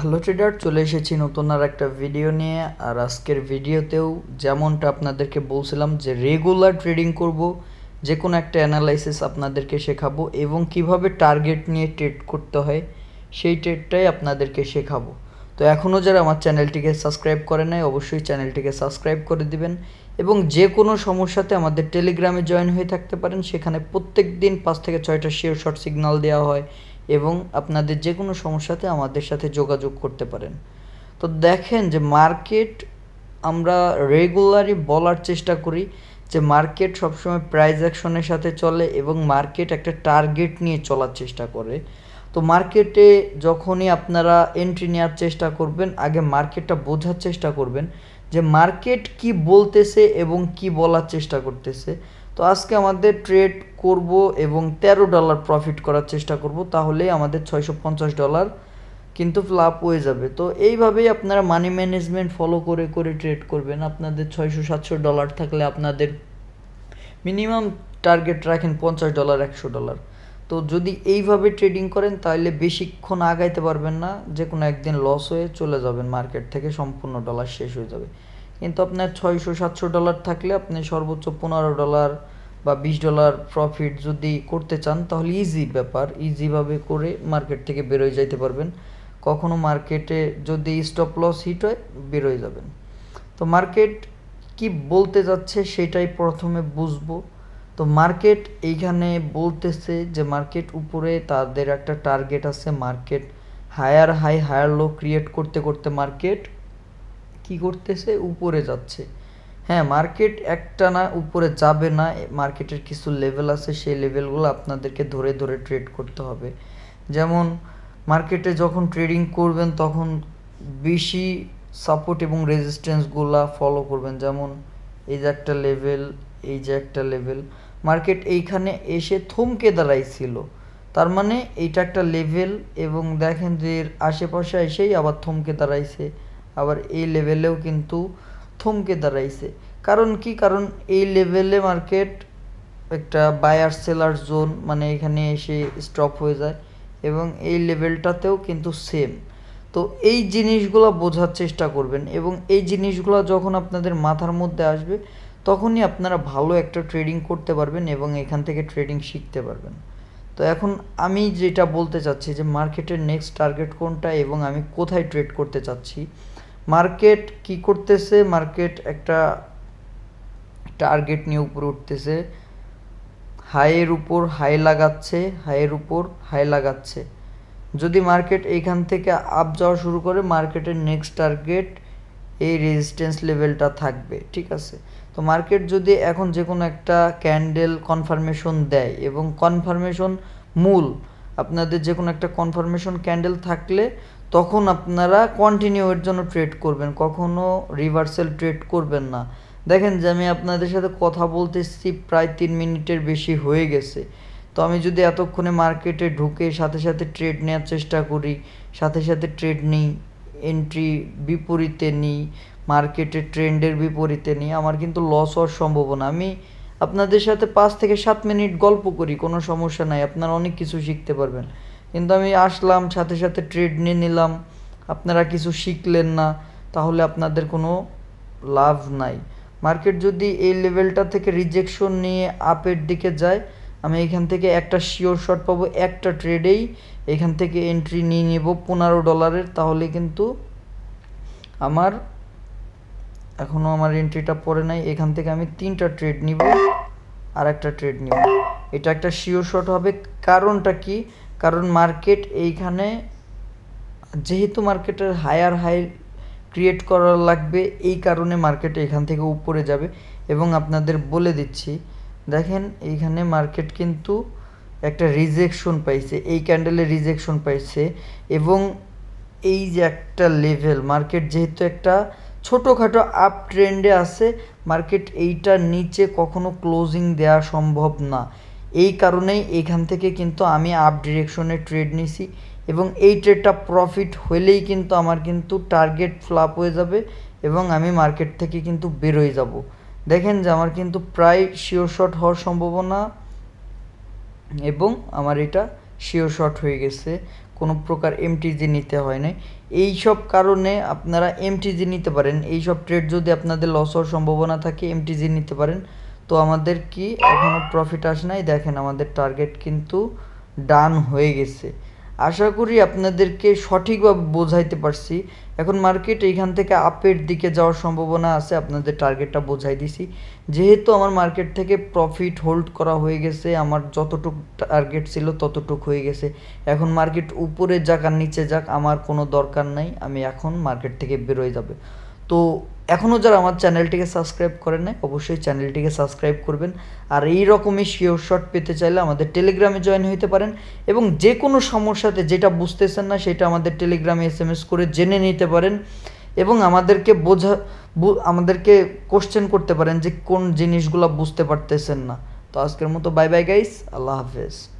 Hello trader चले एसेছি নতুন আর একটা ভিডিও নিয়ে। আর আজকের ভিডিওতেও যেমনটা আপনাদেরকে বলছিলাম যে রেগুলার ট্রেডিং করব, যে কোনো একটা অ্যানালাইসিস আপনাদেরকে শেখাবো এবং কিভাবে টার্গেট নিয়ে ট্রেড করতে হয় সেই ট্রেডটাই আপনাদেরকে শেখাবো। তো এখনও যারা আমার চ্যানেলটিকে সাবস্ক্রাইব করে নাই অবশ্যই চ্যানেলটিকে সাবস্ক্রাইব করে দিবেন এবং যে কোনো সমস্যাতে আমাদের টেলিগ্রামে জয়েন হয়ে থাকতে পারেন। সেখানে প্রত্যেক দিন 5 থেকে 6টা শেয়ার শর্ট সিগন্যাল দেওয়া হয় এবং আপনাদের যে কোনো সমস্যাতে আমাদের সাথে যোগাযোগ করতে পারেন। তো দেখেন যে মার্কেট আমরা রেগুলারই বলার চেষ্টা করি যে মার্কেট সবসময় প্রাইস অ্যাকশনের সাথে চলে এবং মার্কেট একটা টার্গেট নিয়ে চলার চেষ্টা করে। তো মার্কেটে যখনই আপনারা এন্ট্রি নেওয়ার চেষ্টা করবেন আগে মার্কেটটা বোঝার চেষ্টা করবেন যে মার্কেট কি বলতেছে এবং কি বলার চেষ্টা করতেছে। তো আজকে আমাদের ট্রেড করব এবং $13 প্রফিট করার চেষ্টা করব, তাহলেই আমাদের $650 কিন্তু ফ্লাপ হয়ে যাবে। তো এইভাবেই আপনারা মানি ম্যানেজমেন্ট ফলো করে করে ট্রেড করবেন। আপনাদের $600-700 থাকলে আপনাদের মিনিমাম টার্গেট রাখেন $50-100। তো যদি এইভাবে ট্রেডিং করেন তাহলে বেশিক্ষণ আগাইতে পারবেন না, যে কোনো একদিন লস হয়ে চলে যাবেন মার্কেট থেকে, সম্পূর্ণ ডলার শেষ হয়ে যাবে। কিন্তু আপনার $600-700 থাকলে আপনি সর্বোচ্চ $15 বা $20 প্রফিট যদি করতে চান তাহলে ইজি ব্যাপার, ইজিভাবে করে মার্কেট থেকে বেরোয় যাইতে পারবেন। কখনো মার্কেটে যদি স্টপ লস হিট হয় বেরোয় যাবেন। তো মার্কেট কি বলতে যাচ্ছে সেটাই প্রথমে বুঝবো। তো মার্কেট এইখানে বলতেছে যে মার্কেট উপরে তাদের একটা টার্গেট আছে, market higher high higher low create করতে করতে মার্কেট কি করতেছে, উপরে যাচ্ছে। হ্যাঁ, মার্কেট একটা না উপরে যাবে না, মার্কেটের কিছু লেভেল আছে, সেই লেভেলগুলো আপনাদেরকে ধরে ধরে ট্রেড করতে হবে। যেমন মার্কেটে যখন ট্রেডিং করবেন তখন বেশি সাপোর্ট এবং রেজিস্ট্যান্সগুলো ফলো করবেন। যেমন এই যে একটা লেভেল, এই যে একটা লেভেল, মার্কেট এইখানে এসে থমকে দাঁড়াইছিল, তার মানে এইটা একটা লেভেল এবং দেখেন যে এর আশেপাশে এসেই আবার থমকে দাঁড়াইছে, আবার এই লেভেলেও কিন্তু থমকে দাঁড়াইছে। কারণ কি? কারণ এই লেভেলে মার্কেট একটা বায়ার সেলার জোন, মানে এখানে এসে স্টপ হয়ে যায় এবং এই লেভেলটাতেও কিন্তু সেম। তো এই জিনিসগুলো বোঝার চেষ্টা করবেন এবং এই জিনিসগুলো যখন আপনাদের মাথার মধ্যে আসবে তখনই আপনারা ভালো একটা ট্রেডিং করতে পারবেন এবং এখান থেকে ট্রেডিং শিখতে পারবেন। তো এখন আমি যেটা বলতে চাচ্ছি যে মার্কেটের নেক্সট টার্গেট কোনটা এবং আমি কোথায় ট্রেড করতে চাচ্ছি। মার্কেট কি করতেছে, মার্কেট একটা টার্গেট নিয়ে উপরে উঠতেছে, হাইয়ের উপর হাই লাগাচ্ছে, হাইয়ের উপর হাই লাগাচ্ছে। যদি মার্কেট এইখান থেকে আপ যাওয়া শুরু করে মার্কেটের নেক্সট টার্গেট এই রেজিস্ট্যান্স লেভেলটা থাকবে, ঠিক আছে। তো মার্কেট যদি এখন যে কোনো একটা ক্যান্ডেল কনফার্মেশন দেয় এবং কনফার্মেশন মূল আপনাদের যে কোনো একটা কনফার্মেশন ক্যান্ডেল থাকলে তখন আপনারা কন্টিনিউয়ের জন্য ট্রেড করবেন, কখনো রিভার্সাল ট্রেড করবেন না। দেখেন যে আমি আপনাদের সাথে কথা বলতেছি প্রায় 3 মিনিটের বেশি হয়ে গেছে। তো আমি যদি এতক্ষণে মার্কেটে ঢুকে সাথে সাথে ট্রেড নেওয়ার চেষ্টা করি, সাথে সাথে ট্রেড নিই, এন্ট্রি বিপরীতে নিই, মার্কেটের ট্রেন্ডের বিপরীতে নিই, আমার কিন্তু লস হওয়ার সম্ভাবনা। আমি আপনাদের সাথে 5 থেকে 7 মিনিট গল্প করি, কোনো সমস্যা নাই, আপনারা অনেক কিছু শিখতে পারবেন। কিন্তু আমি আসলাম সাথে সাথে ট্রেড নিয়ে নিলাম, আপনারা কিছু শিখলেন না, তাহলে আপনাদের কোনো লাভ নাই। মার্কেট যদি এই লেভেলটা থেকে রিজেকশন নিয়ে আপের দিকে যায় আমি এখান থেকে একটা শিওর শট পাবো, একটা ট্রেডেই এখান থেকে এন্ট্রি নিয়ে নেব $15-এর। তাহলে কিন্তু আমার এখনও আমার এন্ট্রিটা পড়ে নাই, এখান থেকে আমি 3টা ট্রেড নিব আর একটা ট্রেড নিব, এটা একটা শিওর শট হবে। কারণটা কি? কারণ মার্কেট এইখানে যেহেতু মার্কেটের হায়ার হাই ক্রিয়েট করা লাগবে, এই কারণে মার্কেট এখান থেকে উপরে যাবে। এবং আপনাদের বলে দিচ্ছি, দেখেন এইখানে মার্কেট কিন্তু একটা রিজেকশন পাইছে, এই ক্যান্ডেলে রিজেকশন পাইছে এবং এই যে একটা লেভেল, মার্কেট যেহেতু একটা ছোটোখাটো আপ ট্রেন্ডে আছে, মার্কেট এইটার নিচে কখনো ক্লোজিং দেয়া সম্ভব না। এই কারণেই এখান থেকে কিন্তু আমি আপ ডিরেকশনে ট্রেড নিছি এবং এই ট্রেডটা প্রফিট হলেই কিন্তু আমার কিন্তু টার্গেট ফ্লাপ হয়ে যাবে এবং আমি মার্কেট থেকে কিন্তু বেরোয় যাব। দেখেন যে আমার কিন্তু প্রায় শিওর শট হওয়ার সম্ভাবনা এবং আমার এটা শিওর শট হয়ে গেছে, কোনো প্রকার এমটিজি নিতে হয় না। এই সব কারণে আপনারা এমটিজি নিতে পারেন, এই সব ট্রেড যদি আপনাদের লস হওয়ার সম্ভাবনা থাকে এমটিজি নিতে পারেন। তো আমাদের কি এখনও প্রফিট আসে নাই, দেখেন আমাদের টার্গেট কিন্তু ডান হয়ে গেছে। আশা করি আপনাদেরকে সঠিকভাবে বোঝাইতে পারছি। এখন মার্কেট এইখান থেকে আপের দিকে যাওয়ার সম্ভাবনা আছে, আপনাদের টার্গেটটা বোঝাই দিছি। যেহেতু আমার মার্কেট থেকে প্রফিট হোল্ড করা হয়ে গেছে, আমার যতটুক টার্গেট ছিল ততটুক হয়ে গেছে। এখন মার্কেট উপরে যাক আর নিচে যাক আমার কোনো দরকার নাই, আমি এখন মার্কেট থেকে বেরোয় যাবে। তো এখনও যারা আমার চ্যানেলটিকে সাবস্ক্রাইব করেন না অবশ্যই চ্যানেলটিকে সাবস্ক্রাইব করবেন। আর এই রকমই শিওর শট পেতে চাইলে আমাদের টেলিগ্রামে জয়েন হতে পারেন, এবং যে কোনো সমস্যাতে যেটা বুঝতেছেন না সেটা আমাদের টেলিগ্রামে SMS করে জেনে নিতে পারেন, এবং আমাদেরকে কোশ্চেন করতে পারেন যে কোন জিনিসগুলো বুঝতে পারতেছেন না। তো আজকের মতো বাই বাই গাইস, আল্লাহ হাফেজ।